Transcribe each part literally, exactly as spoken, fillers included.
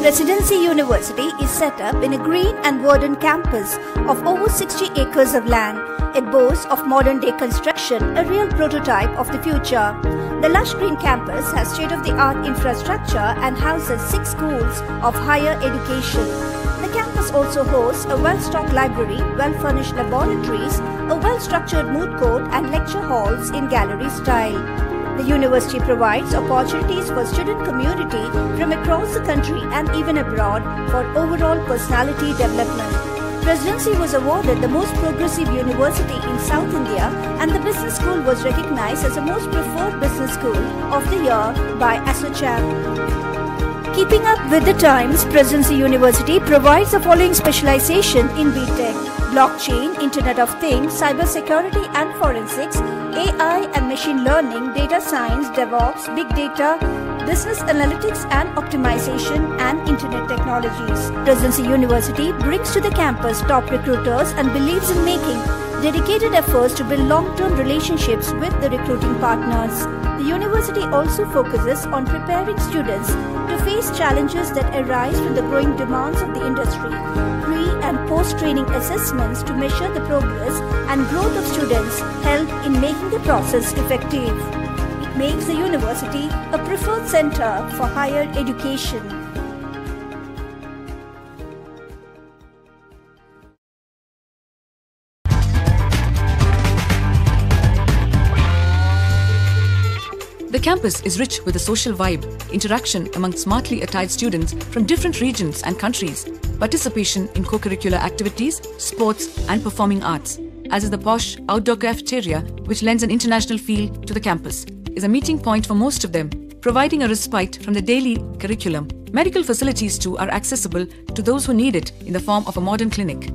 Presidency University is set up in a green and verdant campus of over sixty acres of land. It boasts of modern-day construction, a real prototype of the future. The lush green campus has state-of-the-art infrastructure and houses six schools of higher education. The campus also hosts a well-stocked library, well-furnished laboratories, a well-structured moot court and lecture halls in gallery style. The university provides opportunities for student community from across the country and even abroad for overall personality development. Presidency was awarded the most progressive university in South India, and the business school was recognized as the most preferred business school of the year by Assocham. Keeping up with the times, Presidency University provides the following specialization in B Tech: Blockchain, Internet of Things, Cybersecurity and Forensics, A I and Machine Learning, Data Science, DevOps, Big Data, Business Analytics and Optimization, and Internet Technologies. Presidency University brings to the campus top recruiters and believes in making dedicated efforts to build long-term relationships with the recruiting partners. The university also focuses on preparing students to face challenges that arise from the growing demands of the industry, pre- and post-training assessments to measure the progress and growth of students help in making the process effective. It makes the university a preferred center for higher education. The campus is rich with a social vibe, interaction among smartly attired students from different regions and countries, participation in co-curricular activities, sports and performing arts, as is the posh outdoor cafeteria, which lends an international feel to the campus, is a meeting point for most of them, providing a respite from the daily curriculum. Medical facilities too are accessible to those who need it in the form of a modern clinic.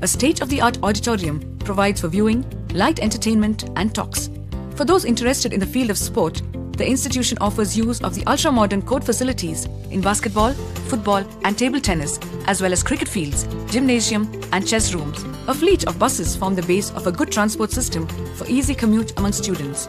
A state-of-the-art auditorium provides for viewing, light entertainment and talks. For those interested in the field of sport, the institution offers use of the ultra-modern court facilities in basketball, football and table tennis, as well as cricket fields, gymnasium and chess rooms. A fleet of buses form the base of a good transport system for easy commute among students,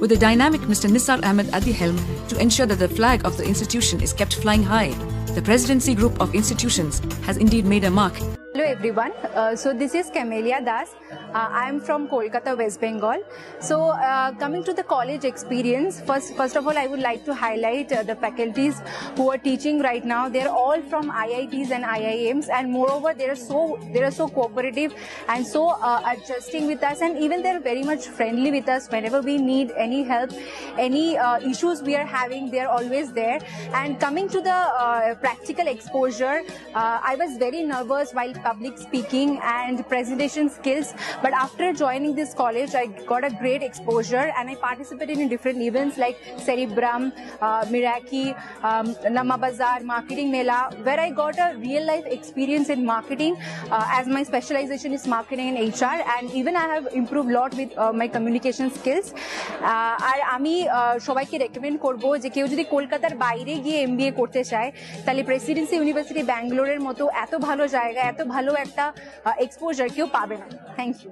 with the dynamic Mister Nisar Ahmed at the helm to ensure that the flag of the institution is kept flying high. The Presidency Group of Institutions has indeed made a mark. Hello everyone, uh, so this is Camellia Das. Uh, I am from Kolkata, West Bengal. So uh, coming to the college experience, first, first of all I would like to highlight uh, the faculties who are teaching right now. They are all from I I Ts and I I Ms, and moreover they are so, they are so cooperative and so uh, adjusting with us, and even they are very much friendly with us. Whenever we need any help, any uh, issues we are having, they are always there. And coming to the uh, practical exposure, uh, I was very nervous while public speaking and presentation skills, but after joining this college I got a great exposure, and I participated in different events like Seri, uh, Miraki, um, Nama Bazaar, Marketing Mela, where I got a real life experience in marketing, uh, as my specialization is marketing and H R, and even I have improved a lot with uh, my communication skills. আর আমি সবাইকে recommend করব যে কেউ যদি কলকাতার বাইরে গিয়ে MBA করতে চায় তাহলে প্রেসিডেন্সি ইউনিভার্সিটি ব্যাঙ্গালোরের মতো এত ভালো জায়গা, এত ভালো একটা এক্সপোজার কেউ পাবে না। Thank you.